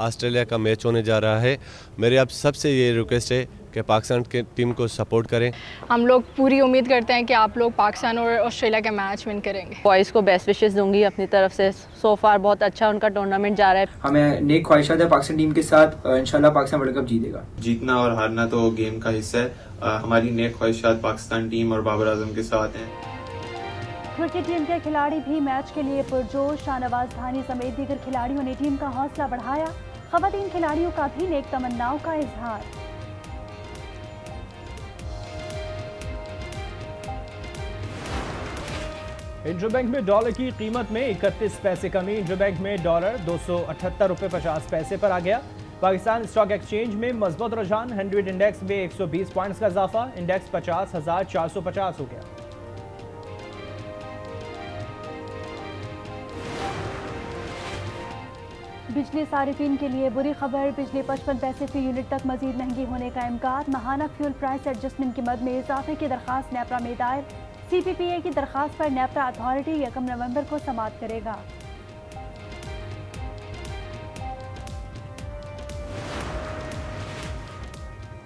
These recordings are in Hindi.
ऑस्ट्रेलिया का मैच होने जा रहा है। मेरे आप सबसे ये रिक्वेस्ट है कि पाकिस्तान की टीम को सपोर्ट करें। हम लोग पूरी उम्मीद करते हैं कि आप लोग पाकिस्तान और ऑस्ट्रेलिया का मैच विन करेंगे। बॉयज़ को बेस्ट विशेस दूंगी अपनी तरफ से। सो फार बहुत अच्छा उनका टूर्नामेंट जा रहा है। हमें नेक ख्वाहिशात है पाकिस्तान टीम के साथ। इंशाल्लाह पाकिस्तान वर्ल्ड कप जीतेगा। जीतना और हारना तो गेम का हिस्सा है। हमारी नेक ख्वाहिशात पाकिस्तान टीम और बाबर आजम के साथ हैं। क्रिकेट टीम के खिलाड़ी भी मैच के लिए पुरजोश। शाहनवाज धानी समेत दीगर खिलाड़ियों ने टीम का हौसला बढ़ाया। खवातीन खिलाड़ियों का भी नेक तमन्नाओं का इजहार। इंटरबैंक में डॉलर की कीमत में 31 पैसे कमी। इंटरबैंक में डॉलर 278.50 पर आ गया। पाकिस्तान स्टॉक एक्सचेंज में मजबूत रुझान। 100 इंडेक्स में 120 पॉइंट्स का इजाफा। इंडेक्स 50,450 हो गया। बिजली सारिफिन के लिए बुरी खबर। बिजली 55 पैसे फी यूनिट तक मजीद महंगी होने का इम्कान। माहाना फ्यूल प्राइस एडजस्टमेंट की मद में इजाफे की दरख्वास्त नेपरा में दायर। CPPA की दरख्वास्त पर नेपरा अथॉरिटी 1 नवंबर को समाप्त करेगा।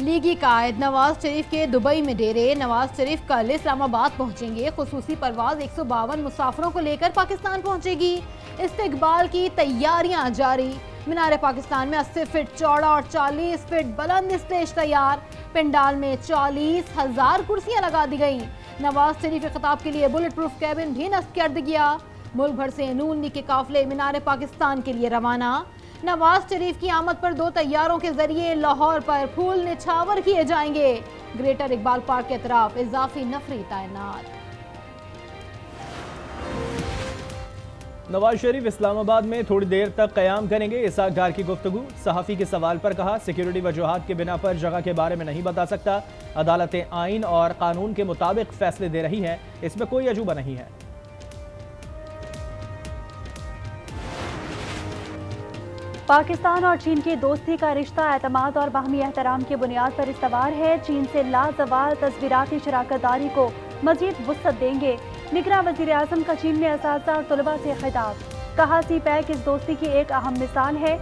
लीगी कायद नवाज शरीफ के दुबई में डेरे। नवाज शरीफ कल इस्लामाबाद पहुंचेंगे। खुसूसी परवाज 152 मुसाफिरों को लेकर पाकिस्तान पहुंचेगी। इस्तेकबाल की तैयारियां जारी। मीनार-ए-पाकिस्तान में 80 फीट चौड़ा और 40 फीट बुलंद स्टेज तैयार। पंडाल में 40,000 कुर्सियां लगा दी गईं। नवाज शरीफ के खिताब के लिए बुलेट प्रूफ कैबिन भी नस्ब कर दिया गया। मुल्क भर से नून लीग के काफिले मीनार-ए-पाकिस्तान के लिए रवाना। नवाज शरीफ की आमद पर 2 तैयारों के जरिए लाहौर पर फूल निछावर किए जाएंगे। ग्रेटर इकबाल पार्क के अतराफ इजाफी नफरी तैनात। नवाज शरीफ इस्लामाबाद में थोड़ी देर तक कयाम करेंगे। इसहाकगार की गुफ्तगू। सहाफ़ी के सवाल पर कहा, सिक्योरिटी वजूहात के बिना पर जगह के बारे में नहीं बता सकता। अदालतें आइन और कानून के मुताबिक फैसले दे रही हैं, इसमें कोई अजूबा नहीं है। पाकिस्तान और चीन की दोस्ती का रिश्ता एतमाद और बाहमी एहतराम की बुनियाद पर इस्तवार है। चीन से लाजवाल तस्वीराती शराकतदारी को मजीद वुसअत देंगे। निगरां वज़ीर-ए-आज़म का चीन में असातिज़ा और तलबा से खिताब। कहा, CPEC इस दोस्ती की एक अहम मिसाल है।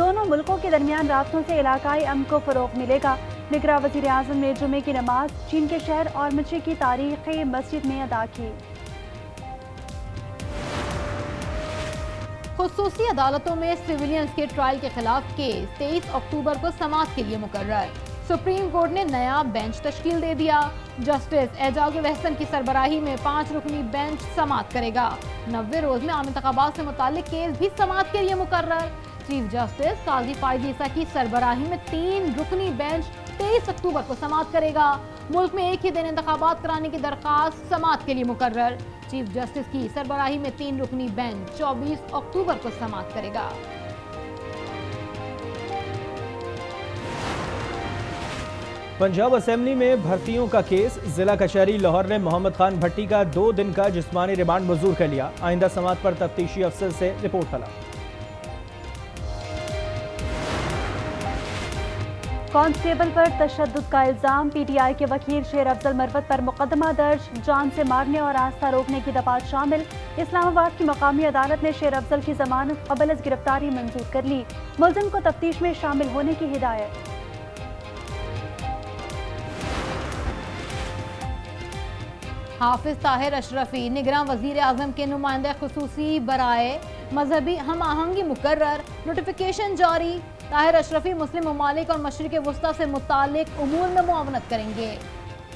दोनों मुल्कों के दरमियान रास्तों से इलाकाई अमन को फ़रोग़ मिलेगा। निगरां वज़ीर-ए-आज़म ने जुमे की नमाज चीन के शहर और मची की तारीख़ी मस्जिद में अदा की। खुसूसी अदालतों में सिविलियंस के ट्रायल के खिलाफ केस 23 अक्टूबर को समाअत के लिए मुकर्रर। सुप्रीम कोर्ट ने नया बेंच तश्कील दे दिया। जस्टिस एजाज़ुल अहसन की सरबराही में 5 रुकनी बेंच समाअत करेगा। 90 रोज में आम इंतखाबात से मुतालिक केस भी समाअत के लिए मुकर्रर। चीफ जस्टिस काजी फायज़ ईसा की सरबराही में 3 रुकनी बेंच 23 अक्टूबर को समाअत करेगा। मुल्क में एक ही दिन इंतखाबात कराने की दरख्वास्त समाअत के लिए मुकर्रर। चीफ जस्टिस की सरबराही में 3 रुकनी बेंच 24 अक्टूबर को समाप्त करेगा। पंजाब असेंबली में भर्तियों का केस। जिला कचहरी लाहौर ने मोहम्मद खान भट्टी का 2 दिन का जिस्मानी रिमांड मंजूर कर लिया। आइंदा समाअत पर तफ्तीशी अफसर से रिपोर्ट तलब। कांस्टेबल पर तशद्दुद का इल्ज़ाम। PTI के वकील शेर अफजल मरवत पर मुकदमा दर्ज। जान से मारने और आस्था रोकने की दफात शामिल। इस्लामाबाद की मकामी अदालत ने शेर अफजल की जमानत कबल अज़ गिरफ्तारी मंजूर कर ली। मुल्ज़िम को तफ्तीश में शामिल होने की हिदायत। हाफिज ताहिर अशरफी निगरां वज़ीर-ए-आज़म के नुमाइंदा खुसूसी बराए मजहबी हम आहंगी मुकर्रर। नोटिफिकेशन जारी। ताहिर अशरफी मुस्लिम ममालिक और मशरिक़ वस्ता से मुतालिक उमूर में मुआवनत करेंगे।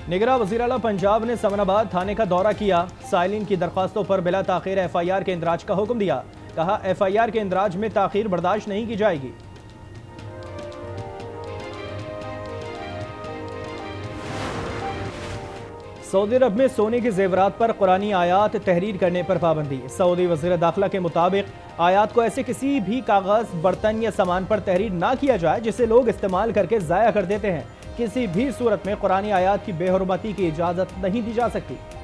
निगरां वज़ीर-ए-आला पंजाब ने समनाबाद थाने का दौरा किया। साइलिन की दरख्वास्तों पर बिला ताख़ीर FIR के इंदराज का हुक्म दिया। कहा, FIR के इंदराज में ताख़ीर बर्दाश्त नहीं की जाएगी। सऊदी अरब में सोने के जेवरात पर कुरानी आयात तहरीर करने पर पाबंदी। सऊदी वज़ीर दाखिला के मुताबिक आयात को ऐसे किसी भी कागज़, बर्तन या सामान पर तहरीर ना किया जाए जिसे लोग इस्तेमाल करके ज़ाया कर देते हैं। किसी भी सूरत में कुरानी आयात की बेहरमती की इजाज़त नहीं दी जा सकती।